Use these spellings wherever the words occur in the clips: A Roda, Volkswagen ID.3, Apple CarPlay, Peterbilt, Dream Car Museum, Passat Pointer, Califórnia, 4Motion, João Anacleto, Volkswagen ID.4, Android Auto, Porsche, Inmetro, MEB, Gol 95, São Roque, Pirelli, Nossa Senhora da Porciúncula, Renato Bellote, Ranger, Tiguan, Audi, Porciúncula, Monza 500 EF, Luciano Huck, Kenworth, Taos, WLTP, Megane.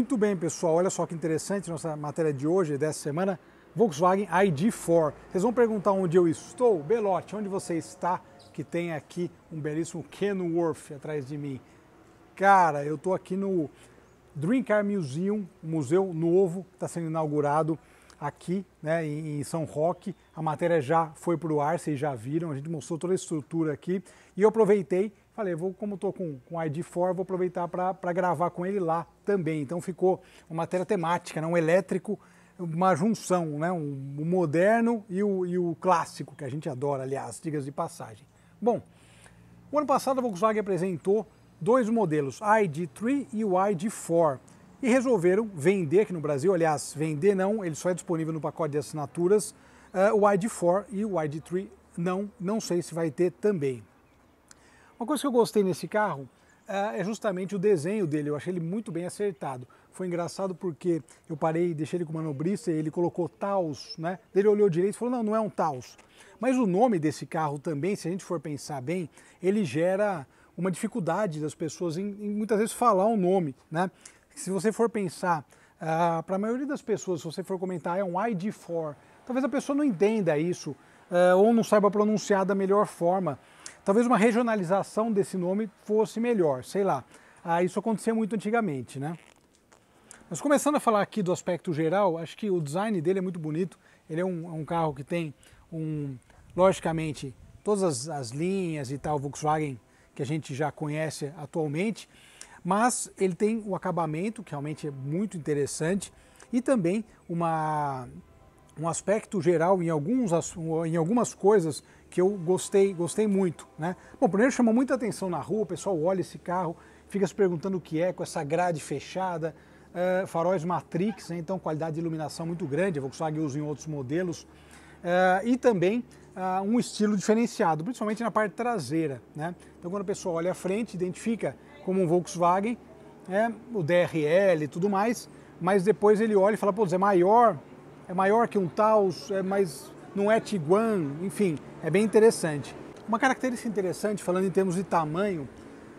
Muito bem, pessoal, olha só que interessante nossa matéria de hoje, dessa semana, Volkswagen ID.4. Vocês vão perguntar onde eu estou? Belote, onde você está? Que tem aqui um belíssimo Kenworth atrás de mim. Cara, eu estou aqui no Dream Car Museum, um museu novo, está sendo inaugurado aqui, né, em São Roque. A matéria já foi para o ar, vocês já viram, a gente mostrou toda a estrutura aqui. E eu aproveitei, falei, como estou com o ID.4, vou aproveitar para gravar com ele lá também. Então ficou uma matéria temática, né, um elétrico, uma junção, né, o moderno e o clássico, que a gente adora, aliás, diga-se de passagem. Bom, o ano passado a Volkswagen apresentou dois modelos, o ID.3 e o ID.4. E resolveram vender aqui no Brasil, aliás, vender não, ele só é disponível no pacote de assinaturas, o ID.4 e o ID.3 não sei se vai ter também. Uma coisa que eu gostei nesse carro é justamente o desenho dele, eu achei ele muito bem acertado. Foi engraçado porque eu parei, deixei ele com o manobrista e ele colocou Taos, né? Ele olhou direito e falou, não é um Taos. Mas o nome desse carro também, se a gente for pensar bem, ele gera uma dificuldade das pessoas em muitas vezes falar o nome, né? Se você for pensar, para a maioria das pessoas, se você for comentar, é um ID.4, talvez a pessoa não entenda isso, ou não saiba pronunciar da melhor forma. Talvez uma regionalização desse nome fosse melhor, sei lá. Isso acontecia muito antigamente, né? Mas começando a falar aqui do aspecto geral, acho que o design dele é muito bonito. Ele é um carro que tem, logicamente, todas as linhas e tal, Volkswagen, que a gente já conhece atualmente. Mas ele tem o acabamento, que realmente é muito interessante, e também um aspecto geral em algumas coisas que eu gostei muito, né? Bom, primeiro chamou muita atenção na rua, o pessoal olha esse carro, fica se perguntando o que é, com essa grade fechada, faróis Matrix, né? Então qualidade de iluminação muito grande, a Volkswagen usa em outros modelos, e também um estilo diferenciado, principalmente na parte traseira, né? Então quando o pessoal olha à frente, identifica como um Volkswagen, né, o DRL e tudo mais, mas depois ele olha e fala, pô, é maior que um Taos, mas não é Tiguan, enfim, é bem interessante. Uma característica interessante, falando em termos de tamanho,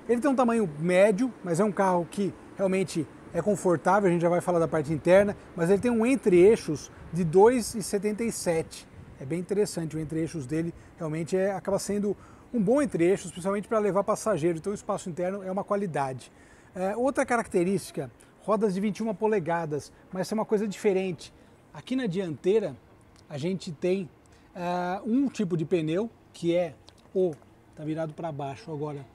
ele tem um tamanho médio, mas é um carro que realmente é confortável, a gente já vai falar da parte interna, mas ele tem um entre-eixos de 2,77, é bem interessante, o entre-eixos dele realmente acaba sendo um bom entre-eixo, especialmente para levar passageiro, então o espaço interno é uma qualidade. Outra característica, rodas de 21 polegadas, mas isso é uma coisa diferente. Aqui na dianteira a gente tem um tipo de pneu, que é o, está virado para baixo agora,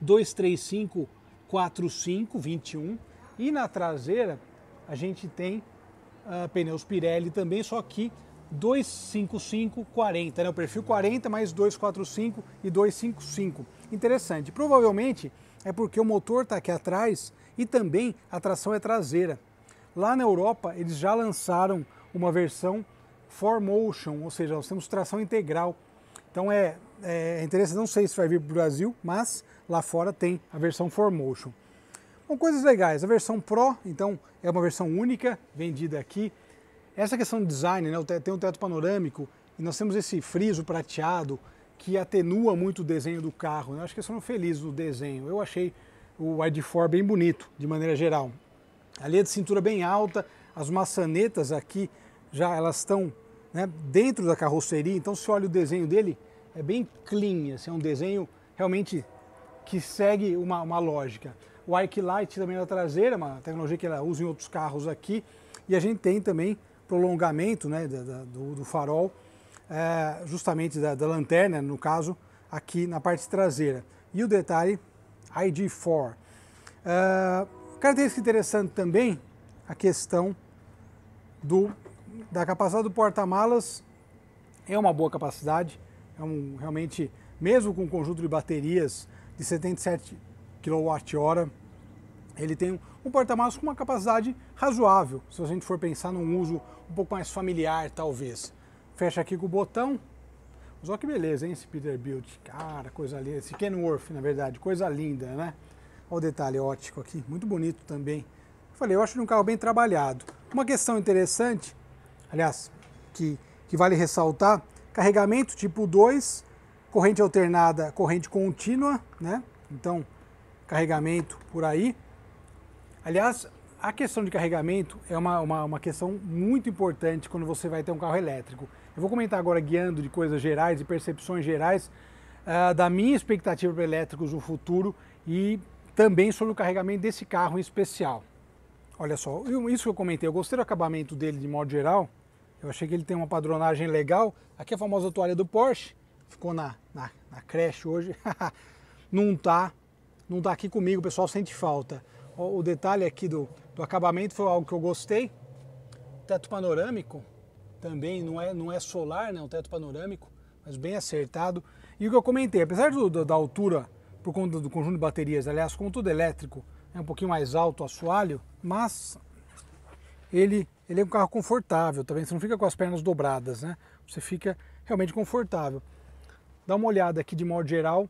235 45 21, e na traseira a gente tem pneus Pirelli também, só que 255 40, né? O perfil 40 mais 245 e 255. Interessante. Provavelmente é porque o motor está aqui atrás e também a tração é traseira. Lá na Europa eles já lançaram uma versão 4Motion, ou seja, nós temos tração integral. Então é interessante, não sei se vai vir para o Brasil, mas lá fora tem a versão 4Motion. Bom, coisas legais. A versão Pro, então, é uma versão única vendida aqui. Essa questão do design, né? Tem um teto panorâmico e nós temos esse friso prateado que atenua muito o desenho do carro, né? Eu acho que eles foram felizes no desenho. Eu achei o ID.4 bem bonito, de maneira geral. A linha de cintura bem alta, as maçanetas aqui já elas estão, né, dentro da carroceria, então se olha o desenho dele, é bem clean, assim, é um desenho realmente que segue uma lógica. O Ike Light também na traseira, uma tecnologia que ela usa em outros carros aqui, e a gente tem também prolongamento, né, do farol, justamente da lanterna, no caso, aqui na parte traseira. E o detalhe, ID.4. Característica interessante também, a questão da capacidade do porta-malas, é uma boa capacidade, realmente, mesmo com um conjunto de baterias de 77 kWh, ele tem um porta-malas com uma capacidade razoável, se a gente for pensar num uso um pouco mais familiar, talvez. Fecha aqui com o botão. Mas olha que beleza, hein, esse Peterbilt. Cara, coisa linda. Esse Kenworth, na verdade, coisa linda, né? Olha o detalhe ótico aqui, muito bonito também. Eu falei, eu acho um carro bem trabalhado. Uma questão interessante, aliás, que vale ressaltar, carregamento tipo 2, corrente alternada, corrente contínua, né? Então, carregamento por aí. Aliás, A questão de carregamento é uma questão muito importante quando você vai ter um carro elétrico. Eu vou comentar agora, guiando de coisas gerais, de percepções gerais, da minha expectativa para elétricos no futuro e também sobre o carregamento desse carro em especial. Olha só, isso que eu comentei, eu gostei do acabamento dele de modo geral, eu achei que ele tem uma padronagem legal. Aqui a famosa toalha do Porsche, ficou na creche hoje, não tá aqui comigo, o pessoal sente falta. O detalhe aqui do acabamento foi algo que eu gostei. Teto panorâmico, também não é solar, né? Um teto panorâmico, mas bem acertado. E o que eu comentei, apesar da altura, por conta do conjunto de baterias, aliás, como tudo elétrico, é um pouquinho mais alto o assoalho, mas ele é um carro confortável, tá vendo? Você não fica com as pernas dobradas, né? Você fica realmente confortável. Dá uma olhada aqui de modo geral,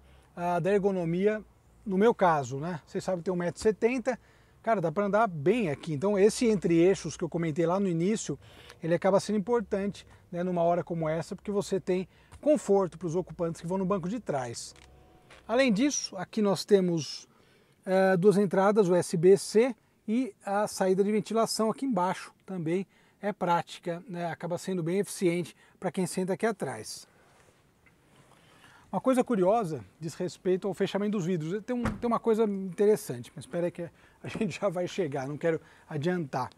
da ergonomia. No meu caso, né? Vocês sabem que tem 1,70 m, cara, dá para andar bem aqui. Então esse entre-eixos que eu comentei lá no início, ele acaba sendo importante, né, numa hora como essa, porque você tem conforto para os ocupantes que vão no banco de trás. Além disso, aqui nós temos duas entradas USB-C e a saída de ventilação aqui embaixo também é prática, né? Acaba sendo bem eficiente para quem senta aqui atrás. Uma coisa curiosa diz respeito ao fechamento dos vidros. Tem uma coisa interessante, mas espera aí que a gente já vai chegar, não quero adiantar.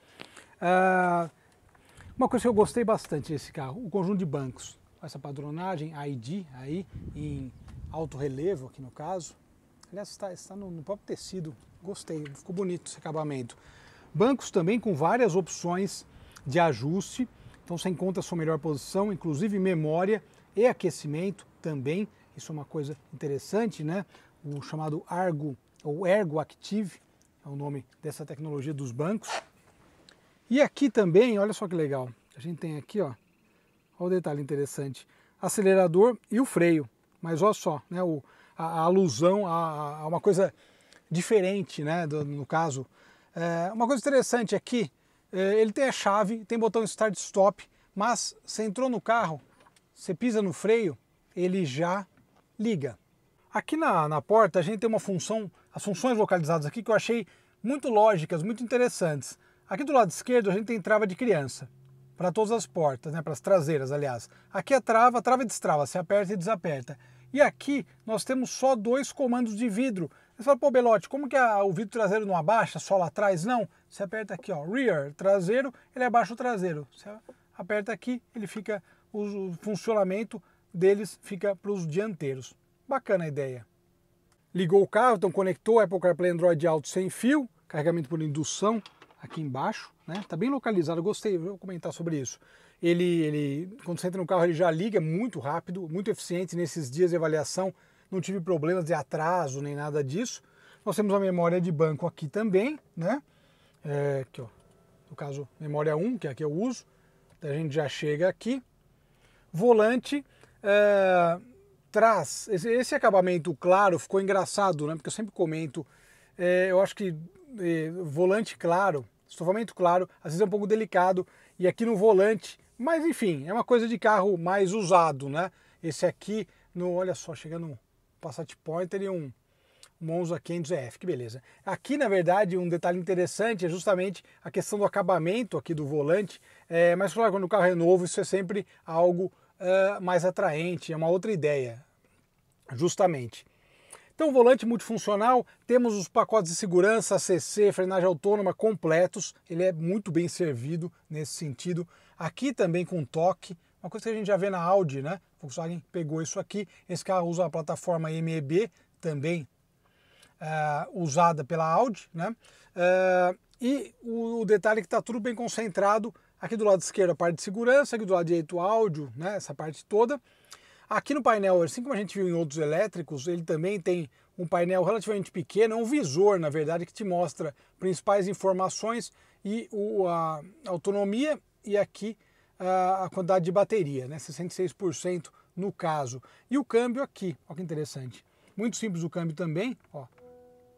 Uma coisa que eu gostei bastante desse carro, o conjunto de bancos. Essa padronagem ID aí, em alto relevo aqui no caso. Aliás, está no próprio tecido, gostei, ficou bonito esse acabamento. Bancos também com várias opções de ajuste, então você encontra a sua melhor posição, inclusive memória e aquecimento também. Isso é uma coisa interessante, né? O chamado Argo ou Ergo Active é o nome dessa tecnologia dos bancos. E aqui também, olha só que legal, a gente tem aqui, ó o detalhe interessante, acelerador e o freio. Mas olha só, né? A alusão a uma coisa diferente, né? No caso, uma coisa interessante aqui, ele tem a chave, tem botão Start/Stop, mas você entrou no carro, você pisa no freio, ele já liga. Aqui na porta a gente tem uma função, as funções localizadas aqui que eu achei muito lógicas, muito interessantes. Aqui do lado esquerdo a gente tem trava de criança, para todas as portas, né, para as traseiras aliás. Aqui a trava e destrava, se aperta e desaperta. E aqui nós temos só dois comandos de vidro. Você fala, pô Belotti, como que o vidro traseiro não abaixa, só lá atrás? Não, você aperta aqui, ó, rear, traseiro, ele abaixa o traseiro. Você aperta aqui, ele fica, o funcionamento deles fica para os dianteiros. Bacana a ideia. Ligou o carro, então conectou Apple CarPlay, Android Auto sem fio, carregamento por indução aqui embaixo, né? Tá bem localizado, eu gostei, vou comentar sobre isso. Ele quando você entra no carro, ele já liga muito rápido, muito eficiente. Nesses dias de avaliação, não tive problemas de atraso nem nada disso. Nós temos a memória de banco aqui também, né? Aqui, ó, no caso, memória 1, que aqui eu uso. Então a gente já chega aqui. Volante. Traz esse acabamento claro, ficou engraçado, né? Porque eu sempre comento, eu acho que volante claro, estofamento claro, às vezes é um pouco delicado, e aqui no volante, mas enfim, é uma coisa de carro mais usado, né? Esse aqui, olha só, chegando um Passat Pointer e um Monza 500 EF, que beleza. Aqui, na verdade, um detalhe interessante é justamente a questão do acabamento aqui do volante, mas claro, quando o carro é novo, isso é sempre algo mais atraente, é uma outra ideia, justamente. Então, volante multifuncional, temos os pacotes de segurança, ACC, frenagem autônoma completos, ele é muito bem servido nesse sentido. Aqui também com toque, uma coisa que a gente já vê na Audi, né? Volkswagen pegou isso aqui, esse carro usa a plataforma MEB, também usada pela Audi, né? E o detalhe é que está tudo bem concentrado. Aqui do lado esquerdo a parte de segurança, aqui do lado direito áudio, né, essa parte toda. Aqui no painel, assim como a gente viu em outros elétricos, ele também tem um painel relativamente pequeno, um visor, na verdade, que te mostra principais informações e a autonomia e aqui a quantidade de bateria, né, 66% no caso. E o câmbio aqui, olha que interessante. Muito simples o câmbio também, ó.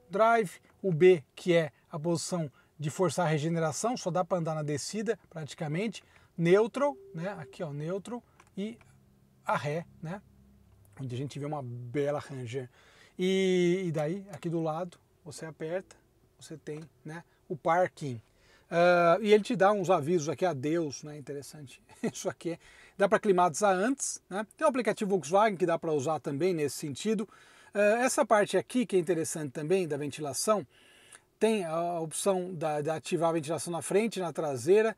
Drive, o B, que é a posição de forçar a regeneração, só dá para andar na descida praticamente, neutral, né? Aqui ó, neutral e a ré, né? Onde a gente vê uma bela Ranger. E daí, aqui do lado, você aperta, você tem, né, o parking. E ele te dá uns avisos aqui, adeus, né? Interessante isso aqui. Dá para climatizar antes, né? Tem o aplicativo Volkswagen que dá para usar também nesse sentido. Essa parte aqui que é interessante também, da ventilação, tem a opção de ativar a ventilação na frente, na traseira.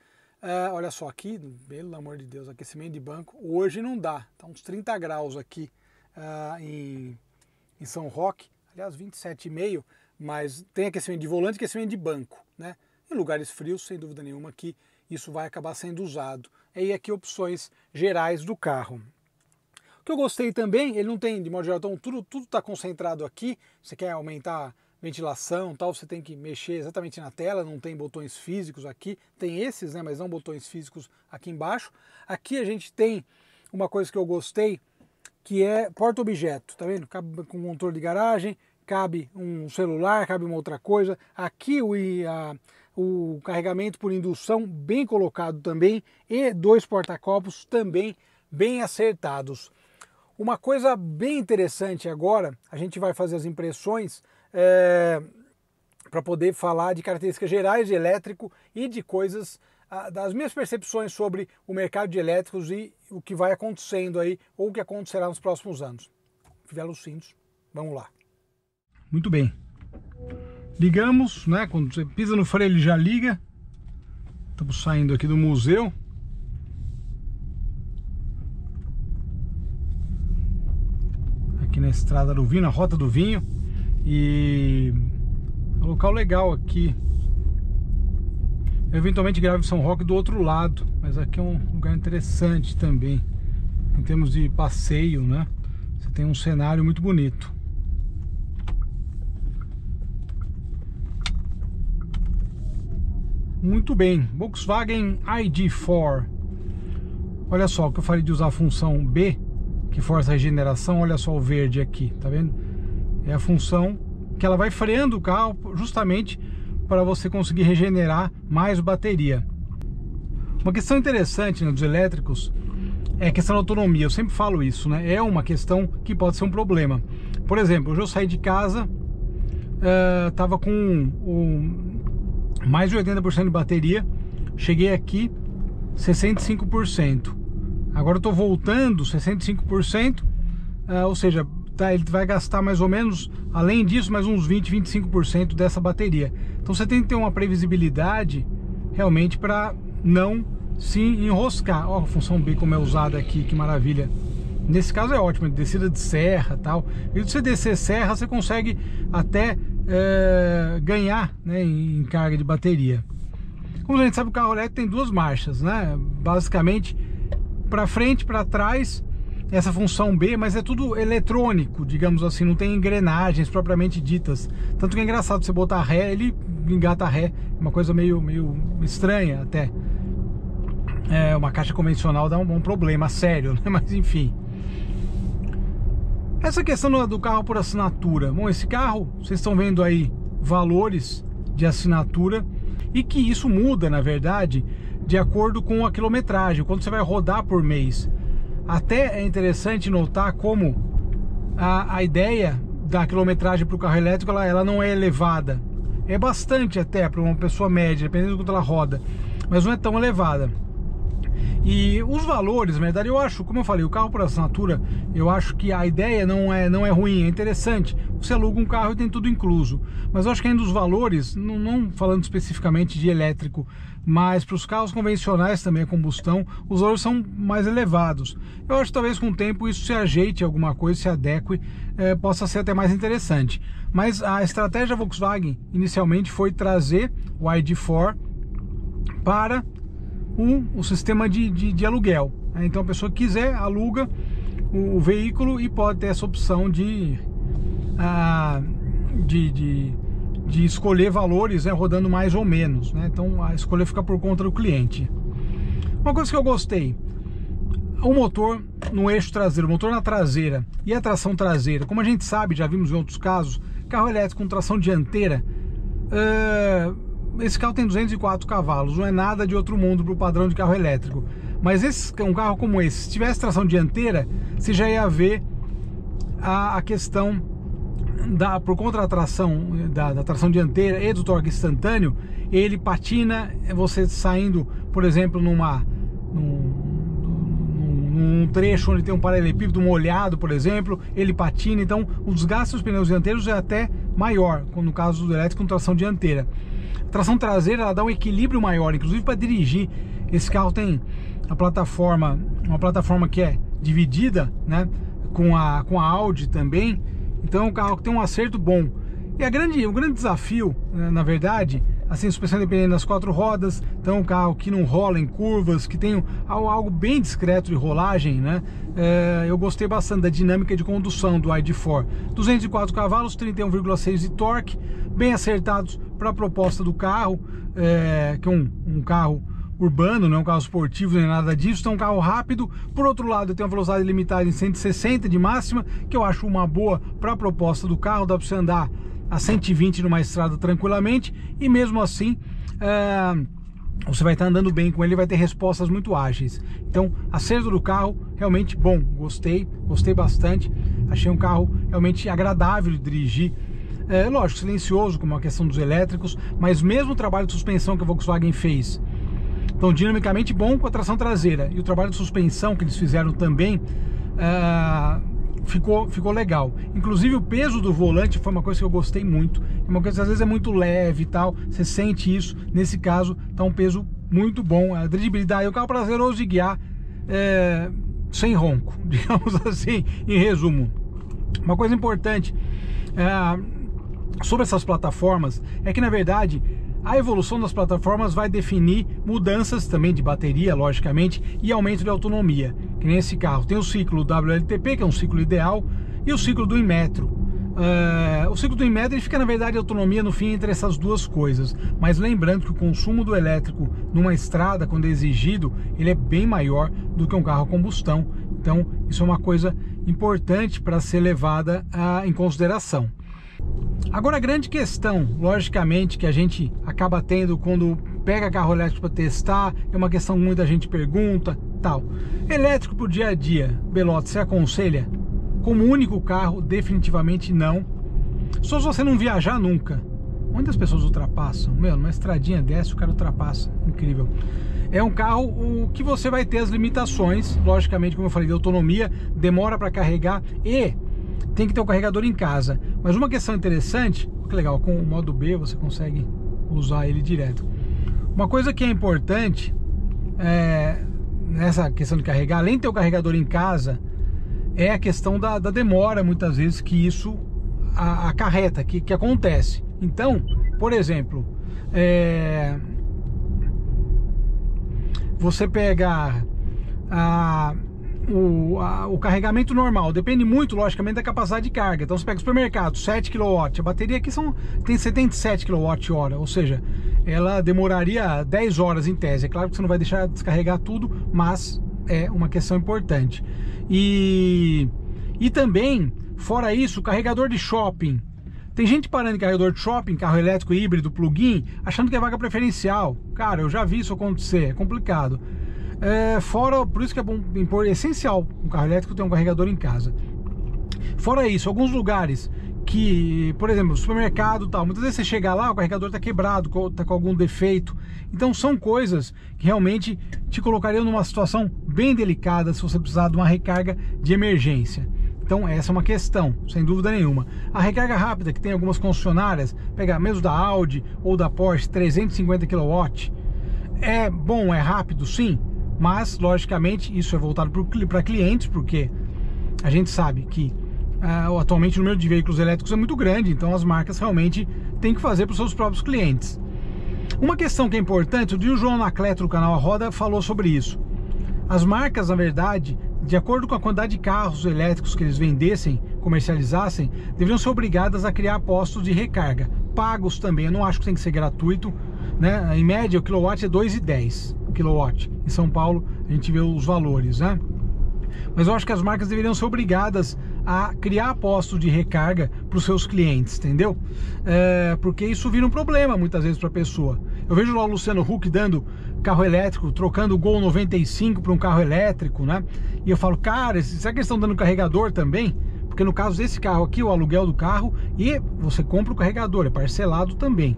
Olha só aqui, pelo amor de Deus, aquecimento de banco. Hoje não dá, tá uns 30 graus aqui em São Roque, aliás 27,5, mas tem aquecimento de volante e aquecimento de banco, né? Em lugares frios, sem dúvida nenhuma, que isso vai acabar sendo usado. E aqui opções gerais do carro. O que eu gostei também, ele não tem, de modo geral, então tudo está concentrado aqui. Você quer aumentar a ventilação, tal, você tem que mexer exatamente na tela, não tem botões físicos aqui. Tem esses, né, mas não botões físicos aqui embaixo. Aqui a gente tem uma coisa que eu gostei, que é porta-objeto, tá vendo? Cabe com controle de garagem, cabe um celular, cabe uma outra coisa. Aqui o carregamento por indução bem colocado também, e dois porta-copos também bem acertados. Uma coisa bem interessante agora, a gente vai fazer as impressões para poder falar de características gerais de elétrico e de coisas, das minhas percepções sobre o mercado de elétricos e o que vai acontecendo aí, ou o que acontecerá nos próximos anos. Fivela os cintos, vamos lá. Muito bem. Ligamos, né? Quando você pisa no freio ele já liga. Estamos saindo aqui do museu. Aqui na estrada do vinho, na Rota do Vinho. E é um local legal aqui. Eu eventualmente gravo em São Roque do outro lado, mas aqui é um lugar interessante também, em termos de passeio, né? Você tem um cenário muito bonito. Muito bem, Volkswagen ID.4. Olha só, o que eu falei de usar a função B, que força a regeneração, olha só o verde aqui, tá vendo? É a função que ela vai freando o carro justamente para você conseguir regenerar mais bateria. Uma questão interessante, né, dos elétricos é a questão da autonomia, eu sempre falo isso, né? É uma questão que pode ser um problema. Por exemplo, hoje eu saí de casa, estava com mais de 80% de bateria, cheguei aqui 65%, agora eu estou voltando 65%, ou seja, ele vai gastar mais ou menos, além disso, mais uns 20-25% dessa bateria. Então você tem que ter uma previsibilidade realmente para não se enroscar. Ó, a função B como é usada aqui, que maravilha. Nesse caso é ótimo, descida de serra, tal. E se você descer serra, você consegue até ganhar, né, em carga de bateria. Como a gente sabe, o carro elétrico tem duas marchas, né? Basicamente para frente, para trás, essa função B, mas é tudo eletrônico, digamos assim, não tem engrenagens propriamente ditas. Tanto que é engraçado, você botar ré, ele engata ré, uma coisa meio estranha até. É, uma caixa convencional dá um problema sério, né? Mas enfim. Essa questão do carro por assinatura. Bom, esse carro, vocês estão vendo aí valores de assinatura, e que isso muda, na verdade, de acordo com a quilometragem, quando você vai rodar por mês. Até é interessante notar como a ideia da quilometragem para o carro elétrico, ela não é elevada. É bastante até para uma pessoa média, dependendo do quanto ela roda, mas não é tão elevada. E os valores, na verdade, eu acho, como eu falei, o carro por assinatura, eu acho que a ideia não é ruim, é interessante. Você aluga um carro e tem tudo incluso. Mas eu acho que ainda os valores, não falando especificamente de elétrico, mas para os carros convencionais também a combustão, os valores são mais elevados. Eu acho que talvez com o tempo isso se ajeite alguma coisa, se adeque, possa ser até mais interessante. Mas a estratégia Volkswagen inicialmente foi trazer o ID.4 para o sistema de aluguel. Então a pessoa que quiser aluga o veículo e pode ter essa opção de escolher valores, né, rodando mais ou menos, né? Então a escolha fica por conta do cliente. Uma coisa que eu gostei, o motor no eixo traseiro, o motor na traseira e a tração traseira. Como a gente sabe, já vimos em outros casos, carro elétrico com tração dianteira, esse carro tem 204 cavalos, não é nada de outro mundo para o padrão de carro elétrico. Mas um carro como esse, se tivesse tração dianteira, você já ia ver a questão por conta da tração, da tração dianteira e do torque instantâneo, ele patina, você saindo, por exemplo, num trecho onde tem um paralelepípedo molhado, por exemplo, ele patina. Então o desgaste dos pneus dianteiros é até maior, no caso do elétrico, com tração dianteira. A tração traseira, ela dá um equilíbrio maior, inclusive para dirigir. Esse carro tem a plataforma, uma plataforma que é dividida, né, com a Audi também. Então é um carro que tem um acerto bom. E o grande desafio, né, na verdade, assim, suspensão independente nas quatro rodas. Então um carro que não rola em curvas, que tem algo bem discreto de rolagem, né? Eu gostei bastante da dinâmica de condução do ID.4. 204 cavalos, 31,6 de torque, bem acertados para a proposta do carro, que é um carro urbano, não é um carro esportivo nem nada disso. Então é um carro rápido. Por outro lado, tem uma velocidade limitada em 160 de máxima, que eu acho uma boa para a proposta do carro. Dá para você andar a 120 numa estrada tranquilamente, e mesmo assim você vai estar andando bem com ele, vai ter respostas muito ágeis. Então, acerto do carro realmente bom, gostei bastante. Achei um carro realmente agradável de dirigir. É lógico, silencioso, como a questão dos elétricos, mas mesmo o trabalho de suspensão que a Volkswagen fez, então dinamicamente bom com a tração traseira, e o trabalho de suspensão que eles fizeram também ficou legal. Inclusive o peso do volante foi uma coisa que eu gostei muito. É uma coisa que às vezes é muito leve e tal, você sente isso. Nesse caso tá um peso muito bom, a dirigibilidade, o carro prazeroso de guiar, sem ronco, digamos assim, em resumo. Uma coisa importante sobre essas plataformas é que, na verdade, a evolução das plataformas vai definir mudanças também de bateria, logicamente, e aumento de autonomia, que nem esse carro. Tem o ciclo WLTP, que é um ciclo ideal, e o ciclo do Inmetro. O ciclo do Inmetro, ele fica, na verdade, a autonomia no fim entre essas duas coisas. Mas lembrando que o consumo do elétrico numa estrada, quando é exigido, ele é bem maior do que um carro a combustão. Então, isso é uma coisa importante para ser levada em consideração. Agora, a grande questão, logicamente, que a gente acaba tendo quando pega carro elétrico para testar, é uma questão que muita gente pergunta, tal. Elétrico para o dia a dia, Belotti, você aconselha? Como único carro, definitivamente não. Só se você não viajar nunca. Onde as pessoas ultrapassam? Meu, numa estradinha dessa o cara ultrapassa, incrível. É um carro que você vai ter as limitações, logicamente, como eu falei, de autonomia, demora para carregar e tem que ter o carregador em casa. Mas uma questão interessante, que legal, com o modo B você consegue usar ele direto. Uma coisa que é importante nessa questão de carregar, além de ter o carregador em casa, é a questão da demora, muitas vezes, que isso acarreta, que acontece. Então, por exemplo, você pega o carregamento normal, depende muito, logicamente, da capacidade de carga. Então você pega o supermercado, 7 kWh, a bateria aqui tem 77 kWh, ou seja, ela demoraria 10 horas em tese. É claro que você não vai deixar descarregar tudo, mas é uma questão importante. E também, fora isso, o carregador de shopping. Tem gente parando em carregador de shopping, carro elétrico híbrido, plug-in, achando que é vaga preferencial. Cara, eu já vi isso acontecer, é complicado. Fora, por isso que é bom, é essencial um carro elétrico ter um carregador em casa. Fora isso, alguns lugares que, por exemplo, supermercado, tal, muitas vezes você chega lá, o carregador está quebrado, está com algum defeito. Então são coisas que realmente te colocariam numa situação bem delicada se você precisar de uma recarga de emergência. Então essa é uma questão, sem dúvida nenhuma. A recarga rápida que tem algumas concessionárias, pega mesmo da Audi ou da Porsche, 350 kW, é bom, é rápido, sim. Mas, logicamente, isso é voltado para clientes, porque a gente sabe que atualmente o número de veículos elétricos é muito grande, então as marcas realmente têm que fazer para os seus próprios clientes. Uma questão que é importante, o João Anacleto do canal A Roda falou sobre isso. As marcas, na verdade, de acordo com a quantidade de carros elétricos que eles vendessem, comercializassem, deveriam ser obrigadas a criar postos de recarga, pagos também. Eu não acho que tem que ser gratuito, né? Em média, o quilowatt é 2,10 kW. Em São Paulo a gente vê os valores, né? Mas eu acho que as marcas deveriam ser obrigadas a criar postos de recarga para os seus clientes, entendeu? Porque isso vira um problema muitas vezes para a pessoa. Eu vejo lá o Luciano Huck dando carro elétrico, trocando o Gol 95 para um carro elétrico, né? E eu falo, cara, será que eles estão dando carregador também? porque no caso desse carro aqui, o aluguel do carro e você compra o carregador, é parcelado também,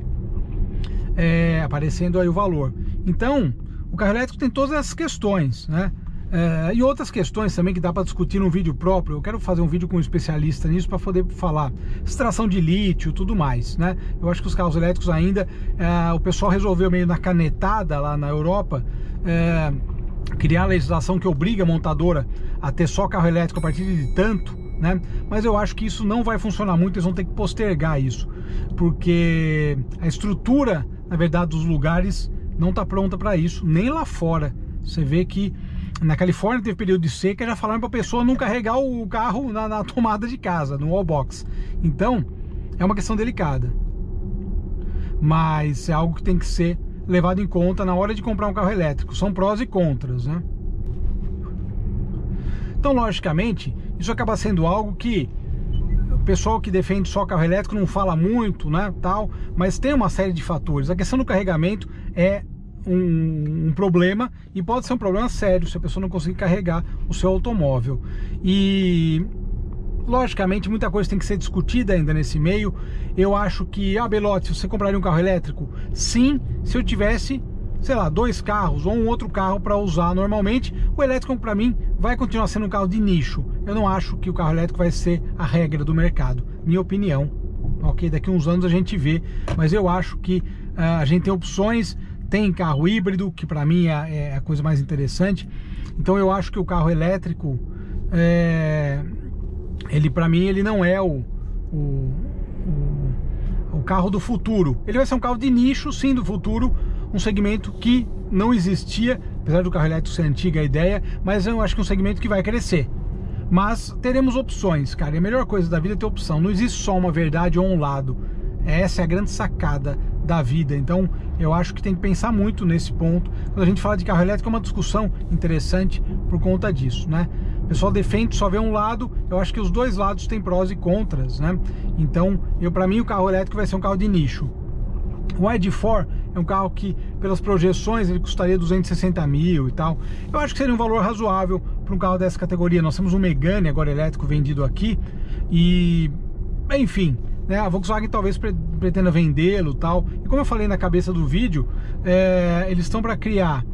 aparecendo aí o valor. Então, o carro elétrico tem todas essas questões, né? E outras questões também que dá para discutir num vídeo próprio. Eu quero fazer um vídeo com um especialista nisso para poder falar extração de lítio, tudo mais, né? Eu acho que os carros elétricos ainda, o pessoal resolveu meio na canetada lá na Europa, criar a legislação que obriga a montadora a ter só carro elétrico a partir de tanto, né? Mas eu acho que isso não vai funcionar muito, eles vão ter que postergar isso, porque a estrutura, na verdade, dos lugares não está pronta para isso, nem lá fora. Você vê que na Califórnia teve período de seca, já falaram para a pessoa não carregar o carro na tomada de casa, no wall box. Então, é uma questão delicada, mas é algo que tem que ser levado em conta na hora de comprar um carro elétrico. São prós e contras, né? Então, logicamente, isso acaba sendo algo que o pessoal que defende só carro elétrico não fala muito, né, tal, mas tem uma série de fatores. A questão do carregamento é um problema, e pode ser um problema sério se a pessoa não conseguir carregar o seu automóvel. E logicamente muita coisa tem que ser discutida ainda nesse meio. Eu acho que, Belotti, você compraria um carro elétrico? Sim, se eu tivesse, sei lá, dois carros ou um outro carro para usar normalmente. O elétrico para mim vai continuar sendo um carro de nicho. Eu não acho que o carro elétrico vai ser a regra do mercado, minha opinião. Ok, daqui a uns anos a gente vê, mas eu acho que a gente tem opções. Tem carro híbrido, que para mim é a coisa mais interessante. Então eu acho que o carro elétrico, ele para mim ele não é o carro do futuro. Ele vai ser um carro de nicho, sim, do futuro, um segmento que não existia, apesar do carro elétrico ser antiga a ideia, mas eu acho que é um segmento que vai crescer. Mas teremos opções, cara, e a melhor coisa da vida é ter opção. Não existe só uma verdade ou um lado. Essa é a grande sacada da vida. Então eu acho que tem que pensar muito nesse ponto. Quando a gente fala de carro elétrico é uma discussão interessante por conta disso, né? O pessoal defende só vê um lado. Eu acho que os dois lados têm prós e contras, né? Então para mim o carro elétrico vai ser um carro de nicho. O ID.4 é um carro que, pelas projeções, ele custaria 260 mil e tal. Eu acho que seria um valor razoável para um carro dessa categoria. Nós temos um Megane agora elétrico vendido aqui e, enfim, a Volkswagen talvez pretenda vendê-lo, tal. E como eu falei na cabeça do vídeo, eles estão para criar,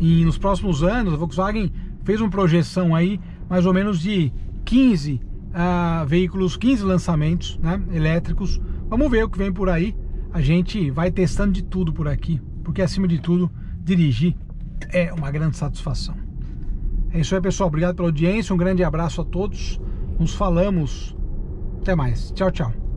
nos próximos anos, a Volkswagen fez uma projeção aí mais ou menos de 15 veículos, 15 lançamentos, né, elétricos. Vamos ver o que vem por aí. A gente vai testando de tudo por aqui, porque acima de tudo, dirigir é uma grande satisfação. É isso aí, pessoal. Obrigado pela audiência, um grande abraço a todos. Nos falamos. Até mais. Tchau, tchau.